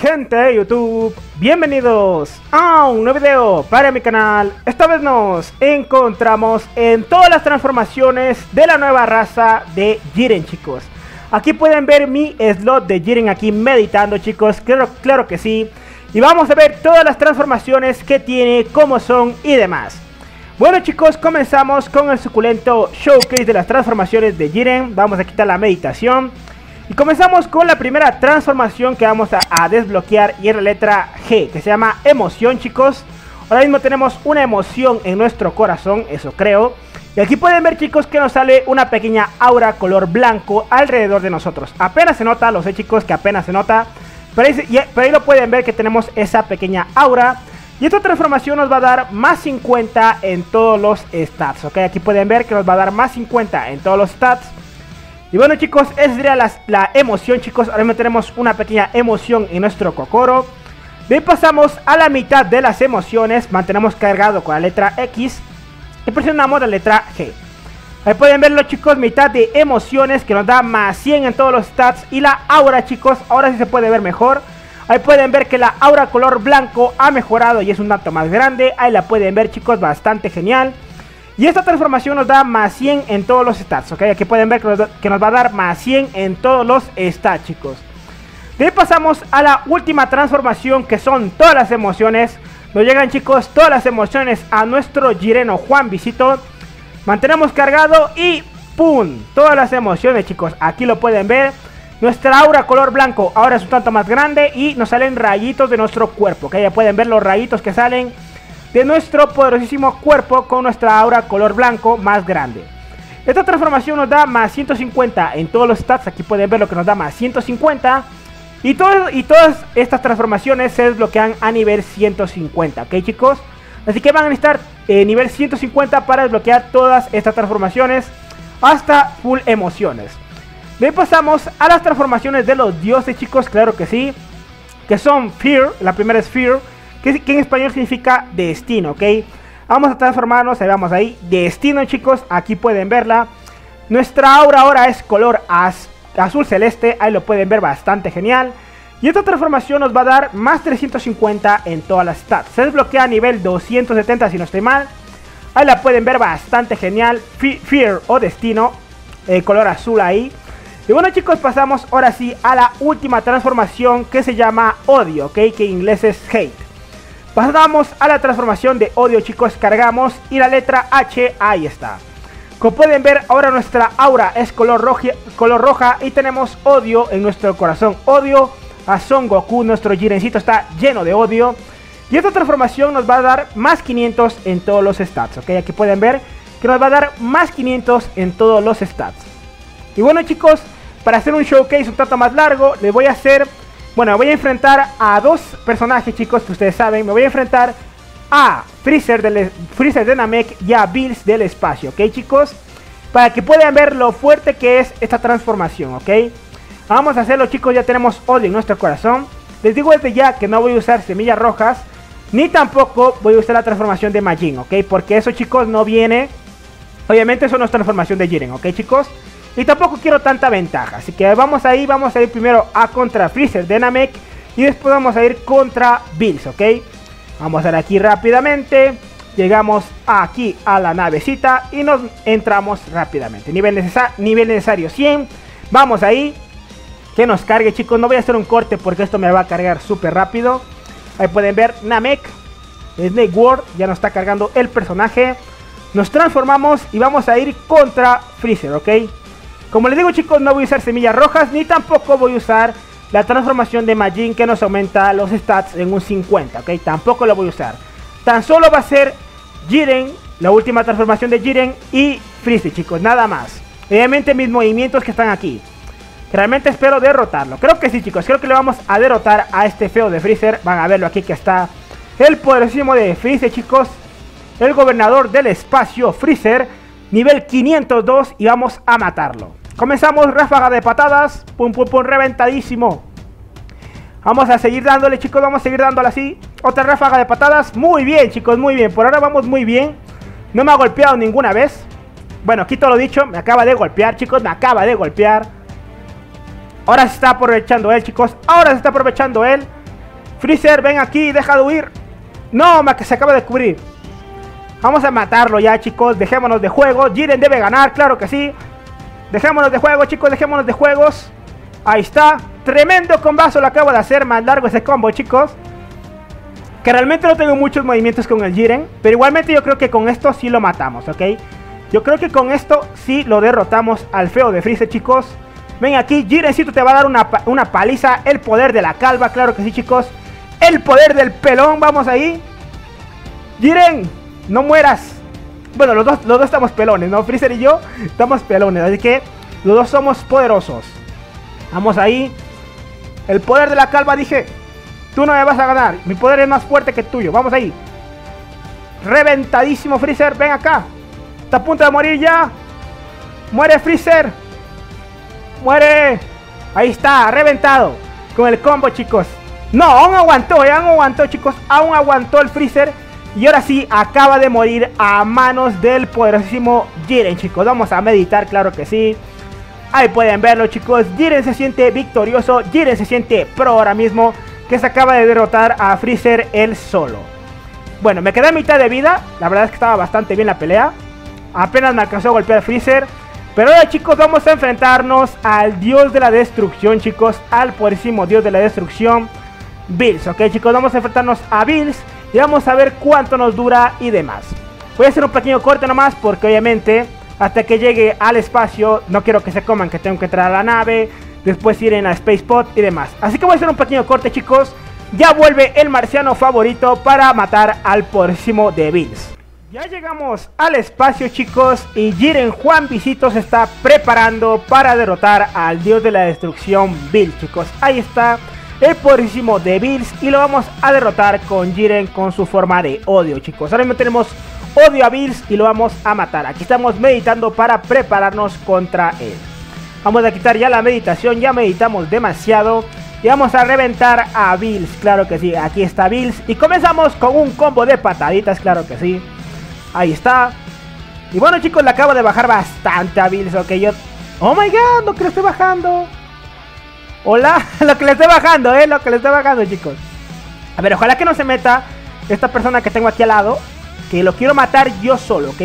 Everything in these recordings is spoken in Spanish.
gente de YouTube, bienvenidos a un nuevo video para mi canal. Esta vez nos encontramos en todas las transformaciones de la nueva raza de Jiren, chicos. Aquí pueden ver mi slot de Jiren aquí meditando, chicos, claro que sí. Y vamos a ver todas las transformaciones que tiene, cómo son y demás. Bueno, chicos, comenzamos con el suculento showcase de las transformaciones de Jiren. Vamos a quitar la meditación y comenzamos con la primera transformación que vamos a desbloquear, y es la letra G, que se llama emoción, chicos. Ahora mismo tenemos una emoción en nuestro corazón, eso creo. Y aquí pueden ver, chicos, que nos sale una pequeña aura color blanco alrededor de nosotros. Apenas se nota, lo sé, chicos, que apenas se nota. Pero ahí lo pueden ver que tenemos esa pequeña aura. Y esta transformación nos va a dar más 50 en todos los stats, ¿ok? Aquí pueden ver que nos va a dar más 50 en todos los stats. Y bueno, chicos, esa sería la emoción, chicos. Ahora mismo tenemos una pequeña emoción en nuestro Kokoro. De ahí pasamos a la mitad de las emociones. Mantenemos cargado con la letra X y presionamos la letra G. Ahí pueden verlo, chicos, mitad de emociones que nos da más 100 en todos los stats. Y la aura, chicos, ahora sí se puede ver mejor. Ahí pueden ver que la aura color blanco ha mejorado y es un dato más grande. Ahí la pueden ver, chicos, bastante genial. Y esta transformación nos da más 100 en todos los stats, ¿ok? Aquí pueden ver que nos va a dar más 100 en todos los stats, chicos. De ahí pasamos a la última transformación, que son todas las emociones. Nos llegan, chicos, todas las emociones a nuestro Jireno Juan Visito. Mantenemos cargado y ¡pum! Todas las emociones, chicos, aquí lo pueden ver. Nuestra aura color blanco ahora es un tanto más grande y nos salen rayitos de nuestro cuerpo, ¿ok? Ya pueden ver los rayitos que salen de nuestro poderosísimo cuerpo con nuestra aura color blanco más grande. Esta transformación nos da más 150 en todos los stats. Aquí pueden ver lo que nos da más 150. Y todas estas transformaciones se desbloquean a nivel 150, ¿ok, chicos? Así que van a necesitar nivel 150 para desbloquear todas estas transformaciones hasta full emociones. De ahí pasamos a las transformaciones de los dioses, chicos, claro que sí. Que son Fear, la primera es Fear, que en español significa destino, ¿ok? Vamos a transformarnos, ahí vamos, ahí, destino, chicos, aquí pueden verla. Nuestra aura ahora es color azul celeste, ahí lo pueden ver, bastante genial. Y esta transformación nos va a dar más 350 en todas las stats. Se desbloquea a nivel 270 si no estoy mal. Ahí la pueden ver, bastante genial. Fear o destino, color azul ahí. Y bueno, chicos, pasamos ahora sí a la última transformación, que se llama odio, ¿ok? Que en inglés es hate. Pasamos a la transformación de odio, chicos, cargamos y la letra H, ahí está. Como pueden ver, ahora nuestra aura es color roja y tenemos odio en nuestro corazón. Odio a Son Goku, nuestro Jirencito está lleno de odio. Y esta transformación nos va a dar más 500 en todos los stats, ¿ok? Aquí pueden ver que nos va a dar más 500 en todos los stats. Y bueno, chicos, para hacer un showcase un tanto más largo, les voy a hacer... Bueno, voy a enfrentar a dos personajes, chicos, que ustedes saben. Me voy a enfrentar a Freezer de Namek y a Bills del espacio, ¿ok, chicos? Para que puedan ver lo fuerte que es esta transformación, ¿ok? Vamos a hacerlo, chicos, ya tenemos odio en nuestro corazón. Les digo desde ya que no voy a usar semillas rojas, ni tampoco voy a usar la transformación de Majin, ¿ok? Porque eso, chicos, no viene... Obviamente eso no es transformación de Jiren, ¿ok, chicos? Y tampoco quiero tanta ventaja, así que vamos a ir primero a contra Freezer de Namek y después vamos a ir contra Bills, ¿ok? Vamos a ir aquí rápidamente, llegamos aquí a la navecita y nos entramos rápidamente. Nivel necesario 100, vamos ahí, que nos cargue, chicos, no voy a hacer un corte porque esto me va a cargar súper rápido. Ahí pueden ver Namek, Snake World, ya nos está cargando el personaje. Nos transformamos y vamos a ir contra Freezer, ¿ok? Como les digo, chicos, no voy a usar semillas rojas ni tampoco voy a usar la transformación de Majin que nos aumenta los stats en un 50, ¿ok? Tampoco la voy a usar. Tan solo va a ser Jiren, la última transformación de Jiren y Freezer, chicos, nada más. Obviamente mis movimientos que están aquí. Realmente espero derrotarlo. Creo que sí, chicos, creo que le vamos a derrotar a este feo de Freezer. Van a verlo aquí que está el poderosísimo de Freezer, chicos. El gobernador del espacio, Freezer, nivel 502 y vamos a matarlo. Comenzamos ráfaga de patadas, pum pum pum, reventadísimo. Vamos a seguir dándole, chicos, vamos a seguir dándole así. Otra ráfaga de patadas, muy bien, chicos, muy bien. Por ahora vamos muy bien, no me ha golpeado ninguna vez. Bueno, quito lo dicho, me acaba de golpear, chicos, me acaba de golpear. Ahora se está aprovechando él, chicos, ahora se está aprovechando él. Freezer, ven aquí, deja de huir. No, que se acaba de descubrir. Vamos a matarlo ya, chicos. Dejémonos de juegos. Jiren debe ganar, claro que sí. Dejémonos de juegos, chicos. Dejémonos de juegos. Ahí está. Tremendo combazo lo acabo de hacer. Más largo ese combo, chicos. Que realmente no tengo muchos movimientos con el Jiren. Pero igualmente yo creo que con esto sí lo matamos, ¿ok? Yo creo que con esto sí lo derrotamos al feo de Freezer, chicos. Ven aquí, Jirencito te va a dar una paliza. El poder de la calva, claro que sí, chicos. El poder del pelón, vamos ahí. Jiren, no mueras. Bueno, los dos estamos pelones, ¿no? Freezer y yo estamos pelones, así que los dos somos poderosos. Vamos ahí. El poder de la calva, dije. Tú no me vas a ganar, mi poder es más fuerte que el tuyo. Vamos ahí. Reventadísimo Freezer, ven acá. Está a punto de morir ya. Muere Freezer. Muere. Ahí está, reventado. Con el combo, chicos. No, aún aguantó, ya aún aguantó, chicos. Aún aguantó el Freezer. Y ahora sí, acaba de morir a manos del poderosísimo Jiren, chicos. Vamos a meditar, claro que sí. Ahí pueden verlo, chicos. Jiren se siente victorioso. Jiren se siente pro ahora mismo, que se acaba de derrotar a Freezer él solo. Bueno, me quedé a mitad de vida. La verdad es que estaba bastante bien la pelea. Apenas me alcanzó a golpear a Freezer. Pero ahora, chicos, vamos a enfrentarnos al dios de la destrucción, chicos. Al poderosísimo dios de la destrucción, Bills, ok, chicos, vamos a enfrentarnos a Bills y vamos a ver cuánto nos dura y demás. Voy a hacer un pequeño corte nomás porque obviamente hasta que llegue al espacio no quiero que se coman, que tengo que entrar a la nave, después ir en la Spacepod y demás. Así que voy a hacer un pequeño corte, chicos. Ya vuelve el marciano favorito para matar al poderosísimo de Bills. Ya llegamos al espacio, chicos, y Jiren Juan Visito se está preparando para derrotar al dios de la destrucción Bills, chicos. Ahí está el poderísimo de Bills y lo vamos a derrotar con Jiren con su forma de odio, chicos. Ahora mismo tenemos odio a Bills y lo vamos a matar. Aquí estamos meditando para prepararnos contra él. Vamos a quitar ya la meditación, ya meditamos demasiado. Y vamos a reventar a Bills, claro que sí. Aquí está Bills y comenzamos con un combo de pataditas, claro que sí. Ahí está. Y bueno, chicos, le acabo de bajar bastante a Bills, ok. Yo... ¡Oh, my God! Lo que le estoy bajando. Hola, lo que le estoy bajando, lo que le estoy bajando, chicos. A ver, ojalá que no se meta esta persona que tengo aquí al lado, que lo quiero matar yo solo, ¿ok?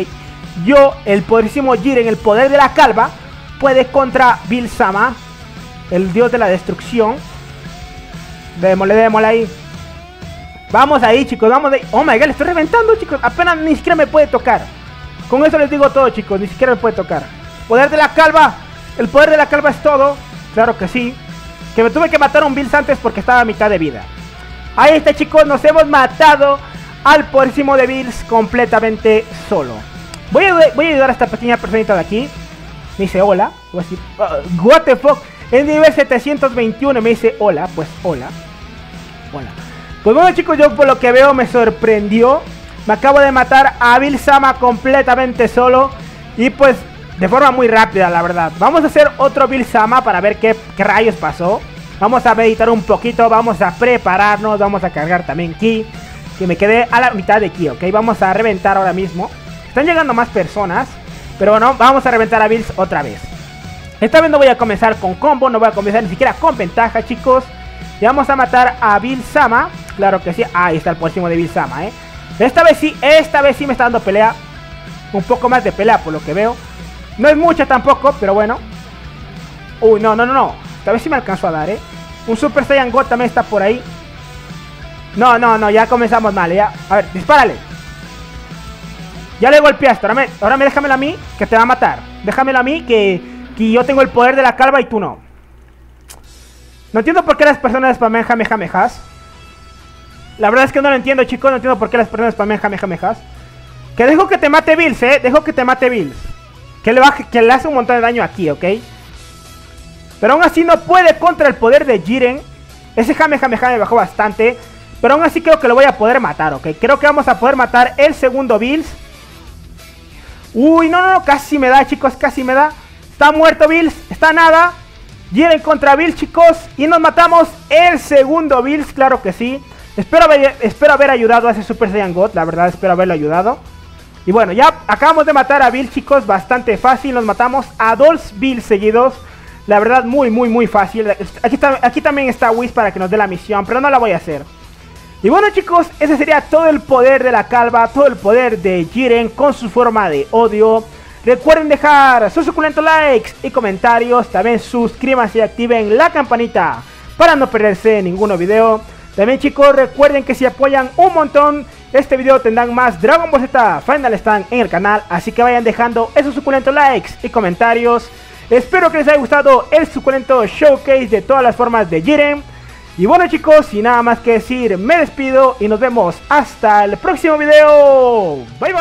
Yo, el poderísimo Jiren, el poder de la calva, puede contra Bills Sama, el dios de la destrucción. Démosle, démosle ahí. Vamos ahí, chicos, vamos ahí. Oh my God, le estoy reventando, chicos. Apenas ni siquiera me puede tocar. Con eso les digo todo, chicos, ni siquiera me puede tocar. Poder de la calva. El poder de la calva es todo. Claro que sí. Que me tuve que matar a un Bills antes porque estaba a mitad de vida. Ahí está, chicos, nos hemos matado al poderísimo de Bills completamente solo. Voy a ayudar a esta pequeña personita de aquí. Me dice hola. Voy a decir, what the fuck. En nivel 721 me dice hola. Pues hola. Hola. Pues bueno, chicos, yo por lo que veo me sorprendió. Me acabo de matar a Bills Sama completamente solo. Y pues... de forma muy rápida, la verdad. Vamos a hacer otro Bills Sama para ver qué rayos pasó. Vamos a meditar un poquito. Vamos a prepararnos. Vamos a cargar también ki. Que me quedé a la mitad de ki, ok. Vamos a reventar ahora mismo. Están llegando más personas. Pero bueno, vamos a reventar a Bills otra vez. Esta vez no voy a comenzar con combo. No voy a comenzar ni siquiera con ventaja, chicos. Y vamos a matar a Bills Sama. Claro que sí. Ahí está el próximo de Bills Sama, esta vez sí me está dando pelea. Un poco más de pelea por lo que veo. No es mucha tampoco, pero bueno. Uy, no, no, no, no. Tal vez sí me alcanzó a dar, Un Super Saiyan God también está por ahí. No, no, no, ya comenzamos mal, ya. A ver, dispárale. Ya le golpeaste, ahora déjamelo a mí, que te va a matar. Déjamelo a mí, que yo tengo el poder de la calva y tú no. No entiendo por qué las personas spamean jamejamejas. La verdad es que no lo entiendo, chicos. No entiendo por qué las personas spamean jamejamejas. Que dejo que te mate Bills, Dejo que te mate Bills. Que le hace un montón de daño aquí, ok. Pero aún así no puede contra el poder de Jiren. Ese Jamejameja me bajó bastante. Pero aún así creo que lo voy a poder matar, ok. Creo que vamos a poder matar el segundo Bills. Uy, no, no, no. Casi me da, chicos, casi me da. Está muerto Bills, está nada. Jiren contra Bills, chicos. Y nos matamos el segundo Bills, claro que sí. Espero haber ayudado a ese Super Saiyan God. La verdad, espero haberlo ayudado. Y bueno, ya acabamos de matar a Bills, chicos, bastante fácil. Nos matamos a 2 Bills seguidos. La verdad, muy, muy, muy fácil. Aquí también está Whis para que nos dé la misión, pero no la voy a hacer. Y bueno chicos, ese sería todo el poder de la calva, todo el poder de Jiren con su forma de odio. Recuerden dejar sus suculentos likes y comentarios, también suscríbanse y activen la campanita para no perderse ninguno video. También chicos, recuerden que si apoyan un montón este video tendrán más Dragon Ball Z Final Stand en el canal, así que vayan dejando esos suculentos likes y comentarios. Espero que les haya gustado el suculento showcase de todas las formas de Jiren. Y bueno chicos, sin nada más que decir, me despido y nos vemos hasta el próximo video. Bye bye.